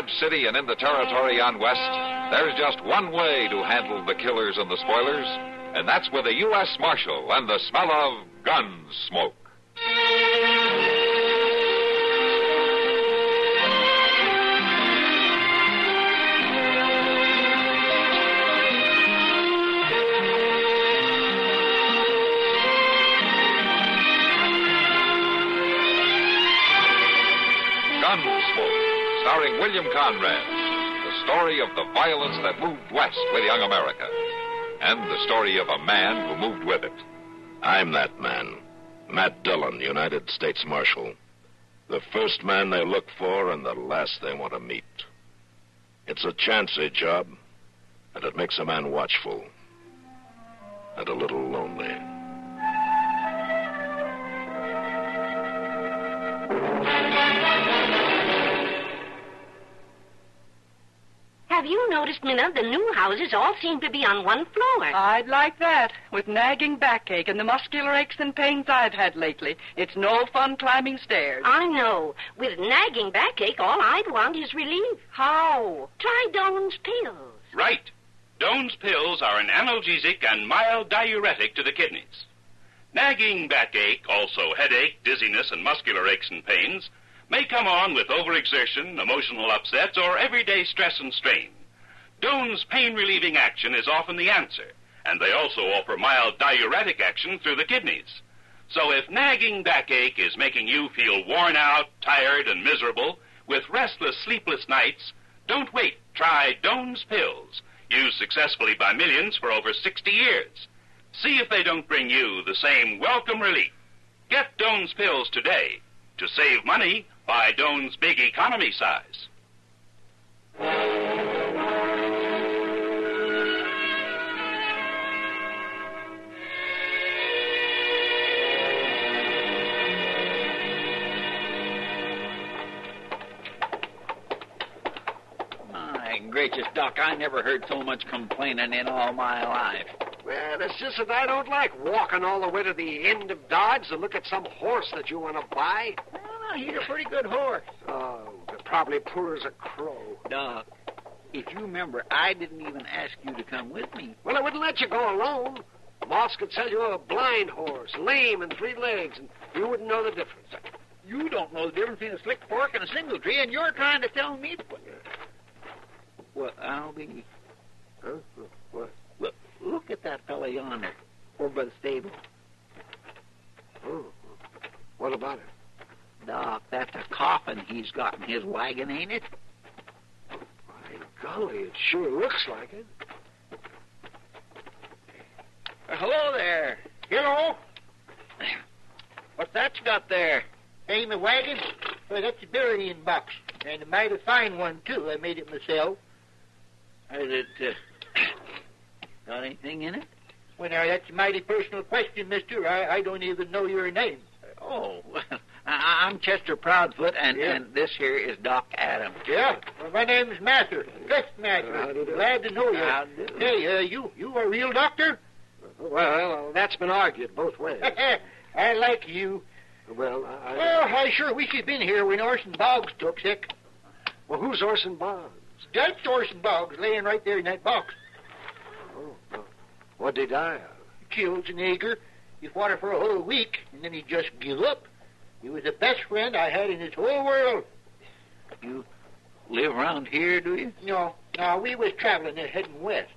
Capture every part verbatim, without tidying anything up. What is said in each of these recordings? large city and in the territory on West, there's just one way to handle the killers and the spoilers, and that's with a U S Marshal and the smell of gun smoke. Gunsmoke, starring William Conrad, the story of the violence that moved west with young America, and the story of a man who moved with it. I'm that man, Matt Dillon, United States Marshal, the first man they look for and the last they want to meet. It's a chancy job, and it makes a man watchful and a little lonely. Have you noticed, Minna, the new houses all seem to be on one floor? I'd like that, with nagging backache and the muscular aches and pains I've had lately. It's no fun climbing stairs. I know. With nagging backache, all I'd want is relief. How? Try Doan's pills. Right. Doan's pills are an analgesic and mild diuretic to the kidneys. Nagging backache, also headache, dizziness, and muscular aches and pains, may come on with overexertion, emotional upsets, or everyday stress and strain. Doan's pain-relieving action is often the answer, and they also offer mild diuretic action through the kidneys. So if nagging backache is making you feel worn out, tired, and miserable, with restless, sleepless nights, don't wait. Try Doan's pills, used successfully by millions for over sixty years. See if they don't bring you the same welcome relief. Get Doan's pills today to save money by Doan's big economy size. My gracious, Doc, I never heard so much complaining in all my life. Well, it's just that I don't like walking all the way to the end of Dodge to look at some horse that you want to buy. He's a pretty good horse. Oh, probably poor as a crow. Doc, if you remember, I didn't even ask you to come with me. Well, I wouldn't let you go alone. Moss could sell you a blind horse, lame and three legs, and you wouldn't know the difference. You don't know the difference between a slick fork and a single tree, and you're trying to tell me... Well, I'll be... Huh? What? Look, look at that fella yonder, over by the stable. Oh, what about it? Doc, that's a coffin he's got in his wagon, ain't it? My golly, it sure looks like it. Uh, hello there. Hello. What's that you got there? Hey, my wagon? Well, that's a burying box. And a mighty fine one, too. I made it myself. Has it uh, got anything in it? Well, now, that's a mighty personal question, mister. I, I don't even know your name. Oh, well. I'm Chester Proudfoot, and, yeah. and this here is Doc Adams. Yeah? Well, my name's Mather. Gus Mather. Uh, Glad to know you. Uh, hey, uh, you you a real doctor? Well, that's been argued both ways. I like you. Well, I... Well, I sure wish you'd been here when Orson Boggs took sick. Well, who's Orson Boggs? That's Orson Boggs, laying right there in that box. Oh, well, what'd he die of? Killed an ager. He fought her for a whole week, and then he just gave up. He was the best friend I had in this whole world. You live around here, do you? No. No, we was traveling and heading west.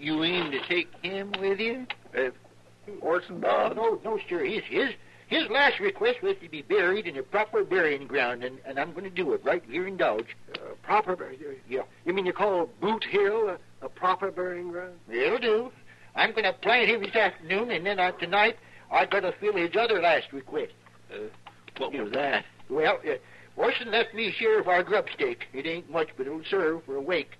You aim to take him with you? Uh, Orson Boggs? No, no, sir. His, his, his last request was to be buried in a proper burying ground, and, and I'm going to do it right here in Dodge. Uh, proper burying? Yeah. You mean you call Boot Hill a, a proper burying ground? It'll do. I'm going to plant him this afternoon, and then uh, tonight I've got to fill his other last request. Uh, what was that? Well, uh, Orson left me share of our grub stake. It ain't much, but it'll serve for a wake.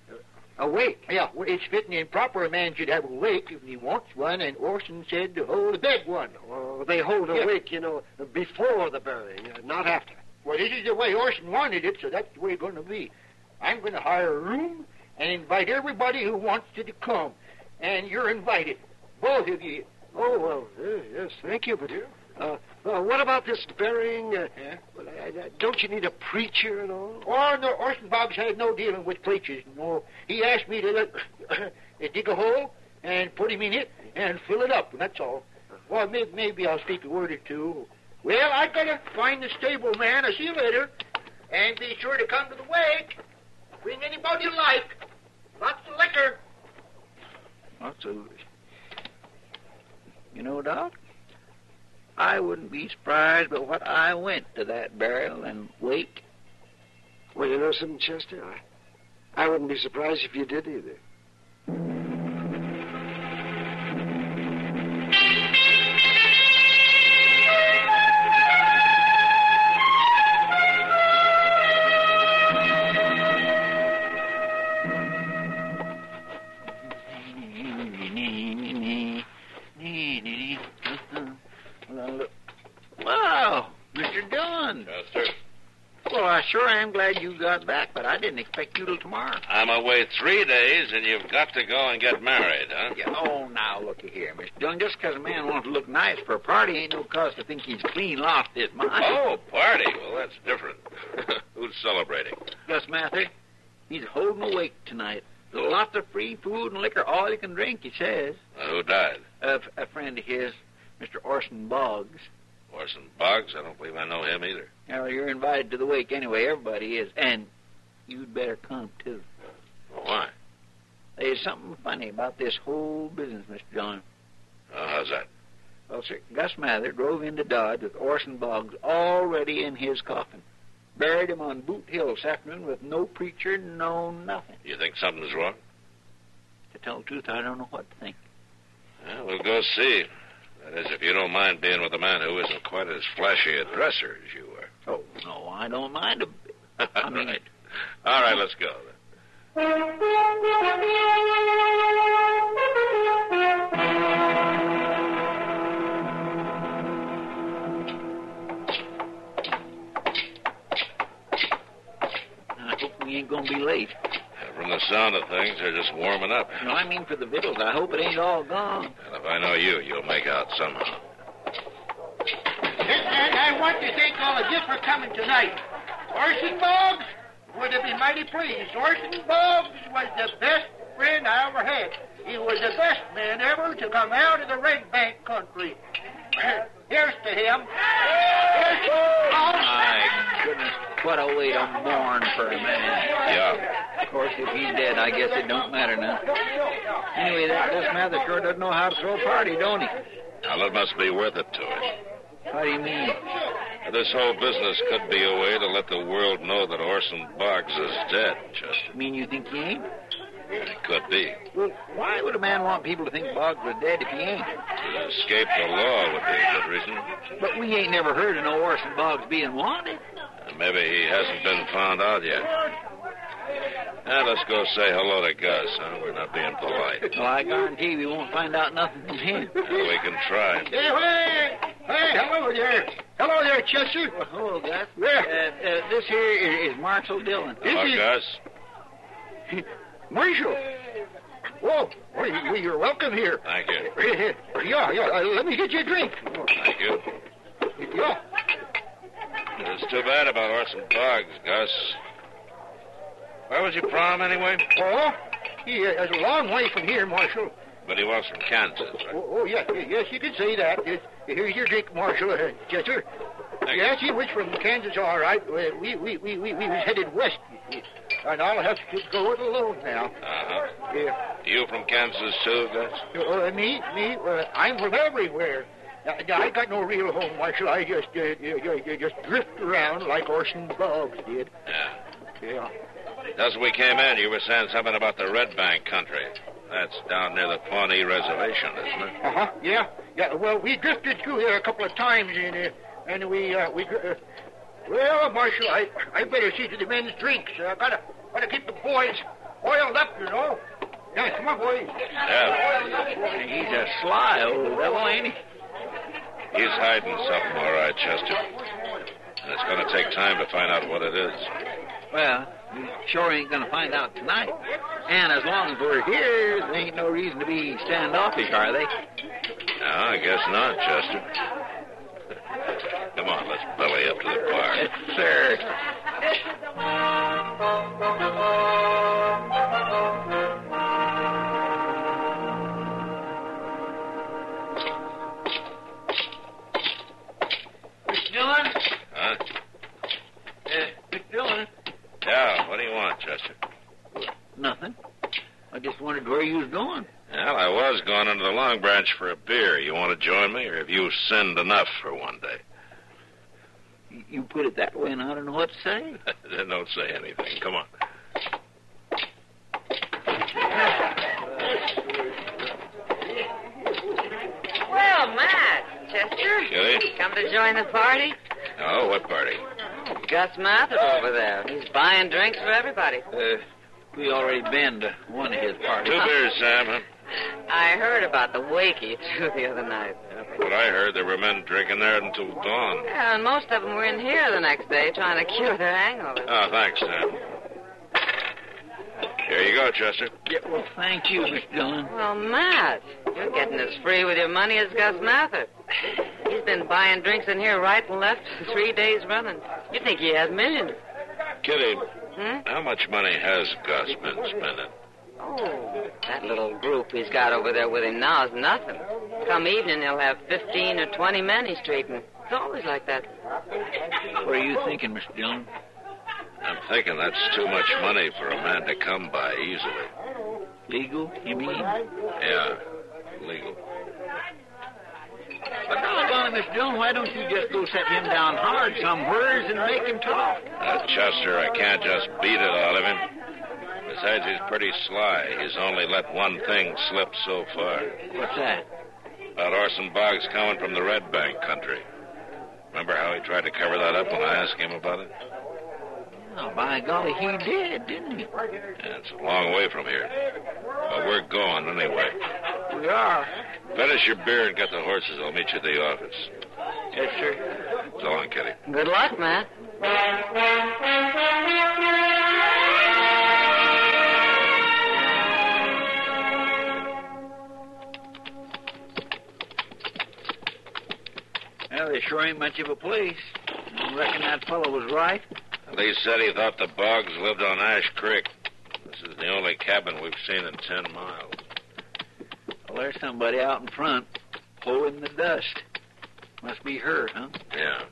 A wake? Yeah, well, it's fitting and proper. A man should have a wake if he wants one, and Orson said to hold a big one. Well, they hold a yeah. wake, you know, before the burying, uh, not after. Well, this is the way Orson wanted it, so that's the way it's going to be. I'm going to hire a room and invite everybody who wants to come. And you're invited, both of you. Oh, well, yes, thank you, but... Uh, uh, what about this burying? Uh, yeah? well, uh, don't you need a preacher and all? Oh, no, Orson Boggs had no dealing with preachers. No, he asked me to uh, dig a hole and put him in it and fill it up, and that's all. Well, maybe, maybe I'll speak a word or two. Well, I gotta find the stable man. I'll see you later. And be sure to come to the wake. Bring anybody you like. Lots of liquor. Lots of... You know, Doc, I wouldn't be surprised but what I went to that burial and wake. Well, you know something, Chester? I, I wouldn't be surprised if you did either. Sure, I am glad you got back, but I didn't expect you till tomorrow. I'm away three days, and you've got to go and get married, huh? Yeah, oh, now, looky here, Mister Dillon. Just because a man wants to look nice for a party ain't no cause to think he's clean lost his mind. Oh, party? Well, that's different. Who's celebrating? Gus Mather. He's holding awake tonight. Lots of free food and liquor, all you can drink, he says. Uh, who died? Uh, a friend of his, Mister Orson Boggs. Orson Boggs? I don't believe I know him either. Well, you're invited to the wake anyway. Everybody is. And you'd better come, too. Well, why? There's something funny about this whole business, Mister John. Uh, how's that? Well, sir, Gus Mather drove into Dodge with Orson Boggs already in his coffin. Buried him on Boot Hill this afternoon with no preacher, no nothing. You think something's wrong? To tell the truth, I don't know what to think. Well, we'll go see. That is, if you don't mind being with a man who isn't quite as flashy a dresser as you were. Oh, no, I don't mind a bit. I mean... Right. All right, let's go, then. I hope we ain't going to be late. From the sound of things, they're just warming up. No, I mean for the victuals. I hope it ain't all gone. Well, if I know you, you'll make out somehow. And I want to thank all of you for coming tonight. Orson Boggs would have been mighty pleased. Orson Boggs was the best friend I ever had. He was the best man ever to come out of the Red Bank country. Here's to him. Here's to Boggs. My goodness, what a way to mourn for a man. Yeah. Of course, if he's dead, I guess it don't matter now. Anyway, that Gus Mather sure doesn't know how to throw a party, don't he? Well, it must be worth it to us. How do you mean? This whole business could be a way to let the world know that Orson Boggs is dead, Chester. You mean you think he ain't? It could be. Well, why would a man want people to think Boggs was dead if he ain't? To escape the law would be a good reason. But we ain't never heard of no Orson Boggs being wanted. Maybe he hasn't been found out yet. Now, let's go say hello to Gus, huh? We're not being polite. Well, I guarantee we won't find out nothing from him. Well, we can try. Hey, hey! Hey, hello there. Hello there, Chester. Well, hello, Gus. Yeah. Uh, uh, this here is, is Marshal Dillon. Hello, this is... Gus. Marshal? Whoa, well, you're welcome here. Thank you. Yeah, yeah, let me get you a drink. Thank you. Yeah. It's too bad about Orson Boggs, Gus. Where was your prom, anyway? Oh, he is a long way from here, Marshal. But he was from Kansas, right? Oh, oh yes, yes, you can say that. Here's your drink, Marshal, uh, Chester. Thank yes, you. He was from Kansas, all right. We we we we, we was headed west, and I'll have to go it alone now. Uh huh. Yeah. You from Kansas too, Gus? Uh, me, me. Uh, I'm from everywhere. I got no real home, Marshal. I just uh, just drift around like Orson Boggs did. Yeah. Yeah. Just as we came in, you were saying something about the Red Bank country. That's down near the Pawnee Reservation, isn't it? Uh-huh, yeah. Yeah, well, we drifted through here a couple of times, and, uh, and we, uh, we, uh, well, Marshal, I, I better see to the men's drinks. I gotta, gotta keep the boys oiled up, you know. Yeah, come on, boys. Yeah. He's a sly old devil, ain't he? He's hiding something, all right, Chester. And it's gonna take time to find out what it is. Well... You sure ain't going to find out tonight. And as long as we're here, there ain't no reason to be standoffish, are they? No, I guess not, Chester. Come on, let's belly up to the bar. Yes, sir. Mister Dillon? Huh? Uh, Mister Dillon? Yeah, what do you want, Chester? Well, nothing. I just wondered where you was going. Well, I was going into the Long Branch for a beer. You want to join me, or have you sinned enough for one day? You put it that way, and I don't know what to say. Then don't say anything. Come on. Well, Matt, Chester. Kitty? Come to join the party? Oh, what party? Gus Mather over there. He's buying drinks for everybody. Uh, we already been to one of his parties. Two beers, Sam, huh? I heard about the wakey, too, the other night. But I heard there were men drinking there until dawn. Yeah, and most of them were in here the next day trying to cure their hangovers. Oh, thanks, Sam. Here you go, Chester. Yeah, well, thank you, Mister Dillon. Well, Matt, you're getting as free with your money as Gus Mather. He's been buying drinks in here right and left for three days running. You think he has millions. Kitty, hmm? How much money has Gus been spending? Oh, that little group he's got over there with him now is nothing. Come evening, he'll have fifteen or twenty men he's treating. It's always like that. What are you thinking, Mister Dillon? I'm thinking that's too much money for a man to come by easily. Legal, you mean? Yeah, legal. But now, about Mister Dillon, why don't you just go set him down hard somewheres and make him talk? Now, Chester, I can't just beat it out of him. Besides, he's pretty sly. He's only let one thing slip so far. What's that? About Orson Boggs coming from the Red Bank country. Remember how he tried to cover that up when I asked him about it? Oh, by golly, he did, didn't he? Yeah, it's a long way from here. But we're going anyway. We are. Finish your beer and get the horses. I'll meet you at the office. Yes, sir. So long, Kitty. Good luck, Matt. Well, there sure ain't much of a place. I reckon that fellow was right. Lee said he thought the Boggs lived on Ash Creek. This is the only cabin we've seen in ten miles. Well, there's somebody out in front, holding the dust. Must be her, huh? Yeah.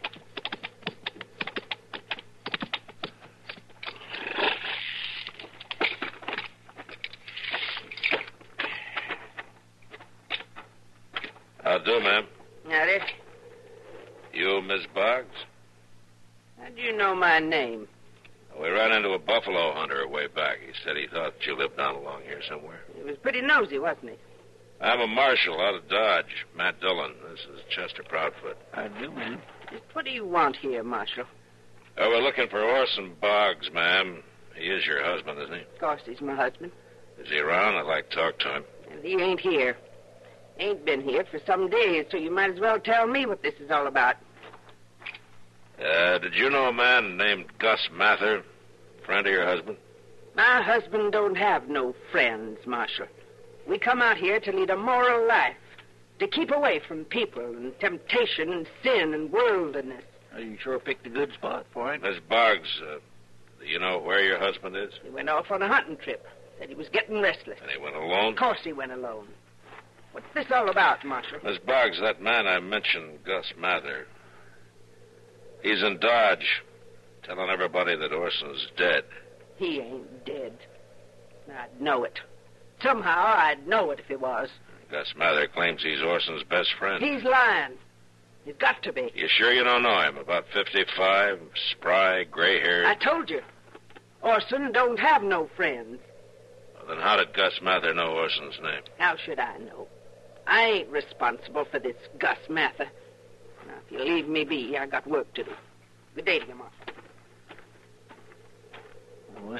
How'd do, ma'am? Howdy. You, Miss Boggs? How do you know my name? We ran into a buffalo hunter way back. He said he thought you lived down along here somewhere. He was pretty nosy, wasn't he? I'm a marshal out of Dodge, Matt Dillon. This is Chester Proudfoot. How do, ma'am? What do you want here, Marshal? Uh, we're looking for Orson Boggs, ma'am. He is your husband, isn't he? Of course he's my husband. Is he around? I'd like to talk to him. He ain't here. Ain't been here for some days, so you might as well tell me what this is all about. Uh, did you know a man named Gus Mather, friend of your husband? My husband don't have no friends, Marshal. We come out here to lead a moral life, to keep away from people and temptation and sin and worldliness. Well, you sure picked a good spot for it. Miss Boggs, uh, do you know where your husband is? He went off on a hunting trip. Said he was getting restless. And he went alone? Of course he went alone. What's this all about, Marshal? Miss Boggs, that man I mentioned, Gus Mather, he's in Dodge, telling everybody that Orson's dead. He ain't dead. I'd know it. Somehow I'd know it if he was. Gus Mather claims he's Orson's best friend. He's lying. He's got to be. You sure you don't know him? About fifty-five, spry, gray-haired. I told you. Orson don't have no friends. Well, then how did Gus Mather know Orson's name? How should I know? I ain't responsible for this Gus Mather. Now, if you leave me be, I got work to do. Good day to you, Marshal. Well,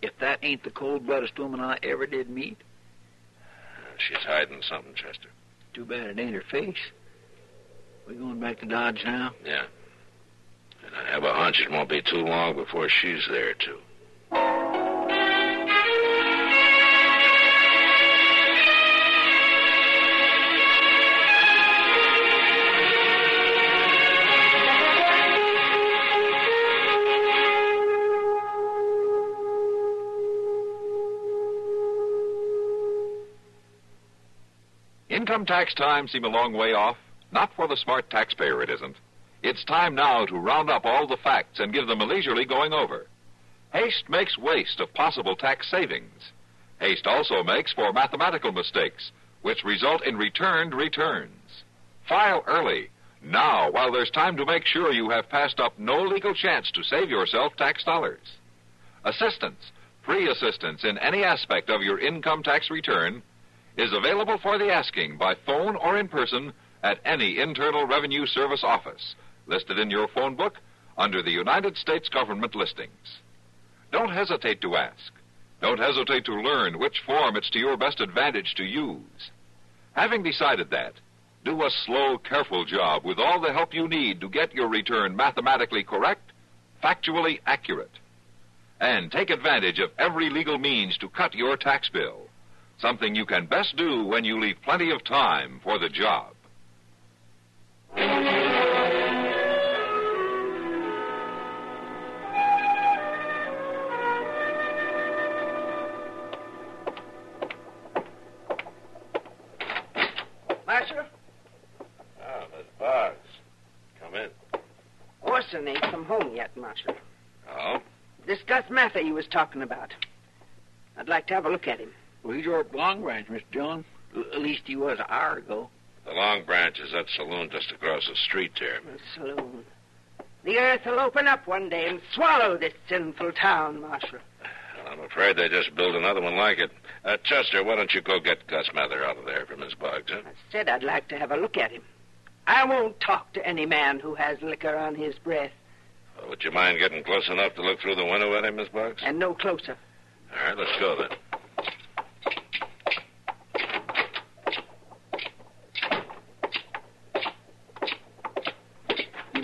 if that ain't the cold-bloodedest woman I ever did meet. She's hiding something, Chester. Too bad it ain't her face. We going back to Dodge now? Yeah. And I have a hunch it won't be too long before she's there, too. income tax time seem a long way off? Not for the smart taxpayer, it isn't. It's time now to round up all the facts and give them a leisurely going over. Haste makes waste of possible tax savings. Haste also makes for mathematical mistakes, which result in returned returns. File early, now, while there's time to make sure you have passed up no legal chance to save yourself tax dollars. Assistance, free assistance in any aspect of your income tax return, is available for the asking by phone or in person at any Internal Revenue Service office listed in your phone book under the United States government listings. Don't hesitate to ask. Don't hesitate to learn which form it's to your best advantage to use. Having decided that, do a slow, careful job with all the help you need to get your return mathematically correct, factually accurate. And take advantage of every legal means to cut your tax bill, something you can best do when you leave plenty of time for the job. Master? Ah, Miss Boggs. Come in. Orson ain't come home yet, Master. Oh? This Gus Mather you was talking about. I'd like to have a look at him. Well, he's over at Long Branch, Mister Dillon. L- at least he was an hour ago. The Long Branch is that saloon just across the street there. The saloon. The earth will open up one day and swallow this sinful town, Marshal. Well, I'm afraid they just built another one like it. Uh, Chester, why don't you go get Gus Mather out of there for Miss Boggs, huh? I said I'd like to have a look at him. I won't talk to any man who has liquor on his breath. Well, would you mind getting close enough to look through the window at him, Miss Boggs? And no closer. All right, let's go then.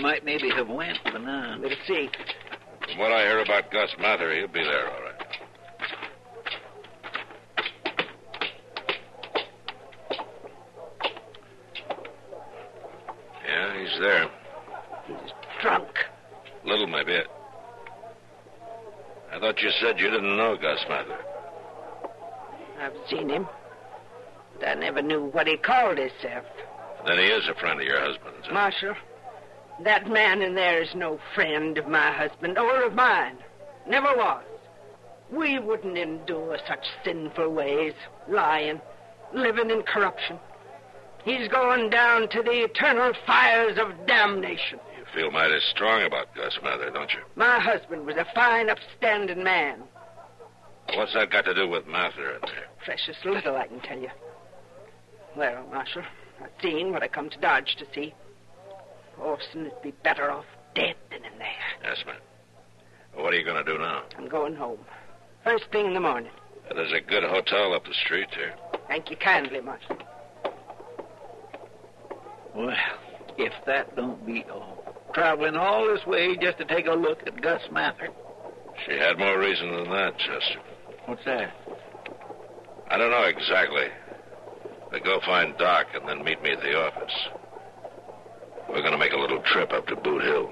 Might maybe have went, but no. We'll see. From what I hear about Gus Mather, he'll be there all right. Yeah, he's there. He's drunk. Little, maybe. I thought you said you didn't know Gus Mather. I've seen him, but I never knew what he called himself. Then he is a friend of your husband's, huh? Marshal. That man in there is no friend of my husband or of mine. Never was. We wouldn't endure such sinful ways, lying, living in corruption. He's going down to the eternal fires of damnation. You feel mighty strong about Gus Mather, don't you? My husband was a fine, upstanding man. What's that got to do with Mather in there? Precious little, I can tell you. Well, Marshal, I've seen what I come to Dodge to see. Orson would be better off dead than in there. Yes, ma'am. Well, what are you going to do now? I'm going home. First thing in the morning. Well, there's a good hotel up the street here. Thank you kindly, Marshal. Well, if that don't beat all. Traveling all this way just to take a look at Gus Mather. She had more reason than that, Chester. What's that? I don't know exactly. But go find Doc and then meet me at the office. We're going to make a little trip up to Boot Hill.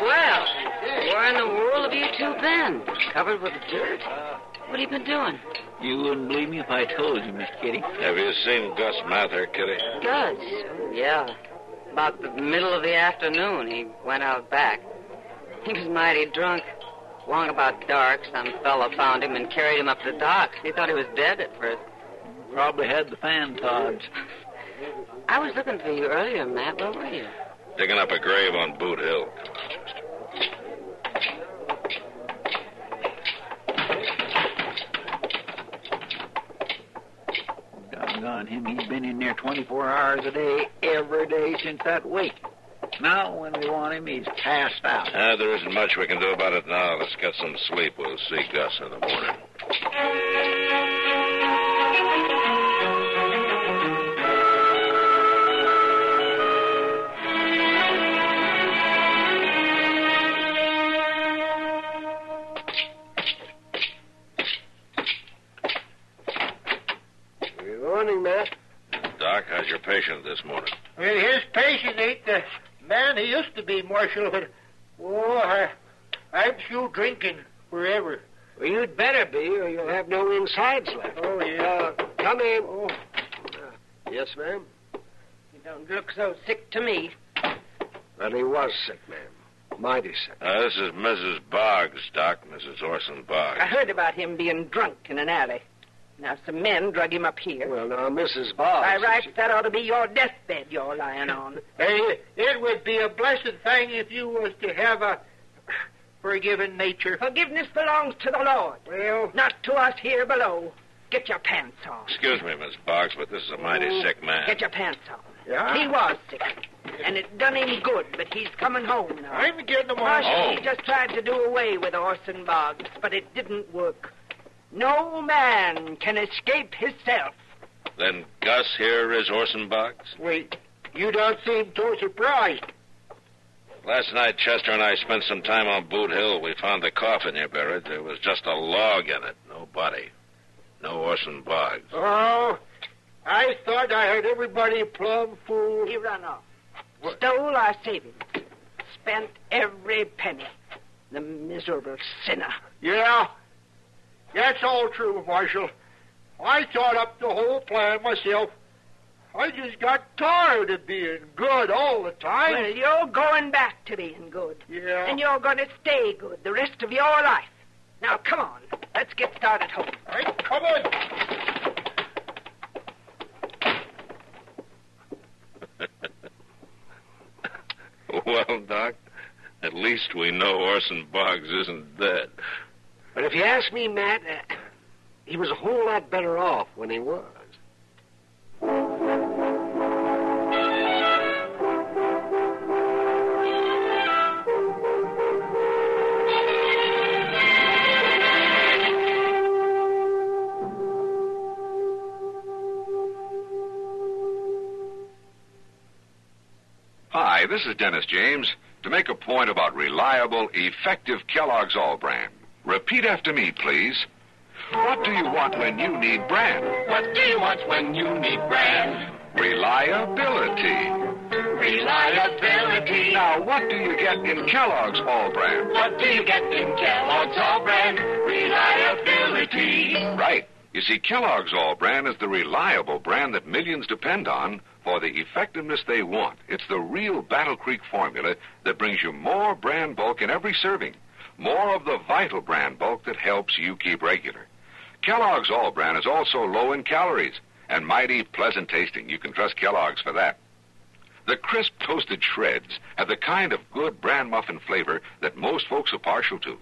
Well, where in the world have you two been? Covered with dirt? What have you been doing? You wouldn't believe me if I told you, Miss Kitty. Have you seen Gus Mather, Kitty? Gus? Yeah. About the middle of the afternoon, he went out back. He was mighty drunk. Long about dark, some fella found him and carried him up the docks. He thought he was dead at first. Probably had the fan tods. I was looking for you earlier, Matt. Where were you? Digging up a grave on Boot Hill. Doggone him. He's been in there twenty-four hours a day, every day since that week. Now, when we want him, he's passed out. Uh, there isn't much we can do about it now. Let's get some sleep. We'll see Gus in the morning. Good morning, Matt. Doc, how's your patient this morning? Well, his patient ain't the man he used to be, Marshal, but Oh, I, I'm through drinking forever. Well, you'd better be, or you'll have no insides left. Oh, yeah. Uh, come in. Oh. Uh, yes, ma'am? You don't look so sick to me. Well, he was sick, ma'am. Mighty sick. Uh, this is Missus Boggs, Doc, Missus Orson Boggs. I heard about him being drunk in an alley. Now, some men drug him up here. Well, now, Missus Boggs... By rights, she... that ought to be your deathbed you're lying on. Hey, it would be a blessed thing if you was to have a forgiving nature. Forgiveness belongs to the Lord. Well... Not to us here below. Get your pants on. Excuse me, Miss Boggs, but this is a mighty oh, sick man. Get your pants on. Yeah? He was sick. And it done him good, but he's coming home now. I'm getting him on home. He just tried to do away with Orson Boggs, but it didn't work. No man can escape himself. Then, Gus, here is Orson Boggs? Wait, you don't seem too surprised. Last night, Chester and I spent some time on Boot Hill. We found the coffin you buried. There was just a log in it. No body. No Orson Boggs. Oh, I thought I heard everybody plumb fool. He ran off. What? Stole our savings. Spent every penny. The miserable sinner. Yeah. That's all true, Marshal. I thought up the whole plan myself. I just got tired of being good all the time. Well, you're going back to being good. Yeah. And you're going to stay good the rest of your life. Now, come on. Let's get started home. All right, come on. Well, Doc, at least we know Orson Boggs isn't dead. But if you ask me, Matt, uh, he was a whole lot better off when he was. Hi, this is Dennis James to make a point about reliable, effective Kellogg's All-Bran. Repeat after me, please. What do you want when you need bran? What do you want when you need bran? Reliability. Reliability. Now, what do you get in Kellogg's All-Bran? What do you get in Kellogg's All-Bran? Reliability. Right. You see, Kellogg's All-Bran is the reliable brand that millions depend on for the effectiveness they want. It's the real Battle Creek formula that brings you more bran bulk in every serving. More of the vital bran bulk that helps you keep regular. Kellogg's All-Bran is also low in calories and mighty pleasant tasting. You can trust Kellogg's for that. The crisp toasted shreds have the kind of good bran muffin flavor that most folks are partial to.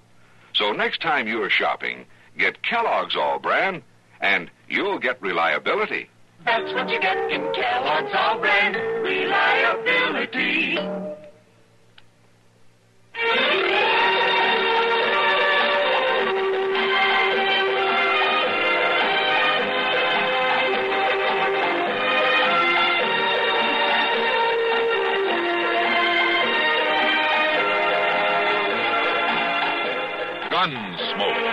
So next time you're shopping, get Kellogg's All-Bran and you'll get reliability. That's what you get in Kellogg's All-Bran. Reliability. Gunsmoke.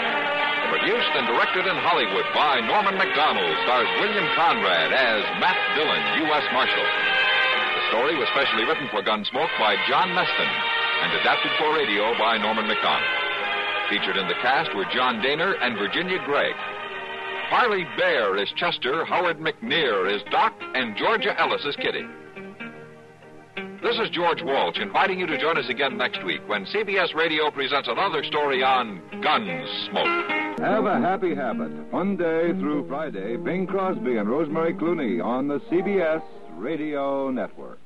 Produced and directed in Hollywood by Norman MacDonnell, stars William Conrad as Matt Dillon, U S Marshal. The story was specially written for Gunsmoke by John Meston and adapted for radio by Norman MacDonnell. Featured in the cast were John Daner and Virginia Gregg. Harley Bear is Chester, Howard McNear is Doc, and Georgia Ellis is Kitty. This is George Walsh inviting you to join us again next week when C B S Radio presents another story on Gunsmoke. Have a happy habit. Monday through Friday, Bing Crosby and Rosemary Clooney on the C B S Radio Network.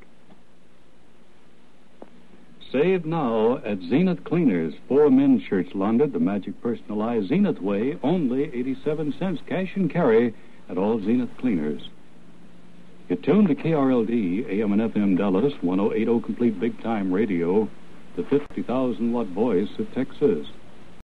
Save now at Zenith Cleaners, four Men Church, London, the magic personalized Zenith way, only eighty-seven cents cash and carry at all Zenith Cleaners. You tune to K R L D, A M and F M Dallas, ten eighty complete big time radio, the fifty thousand watt voice of Texas.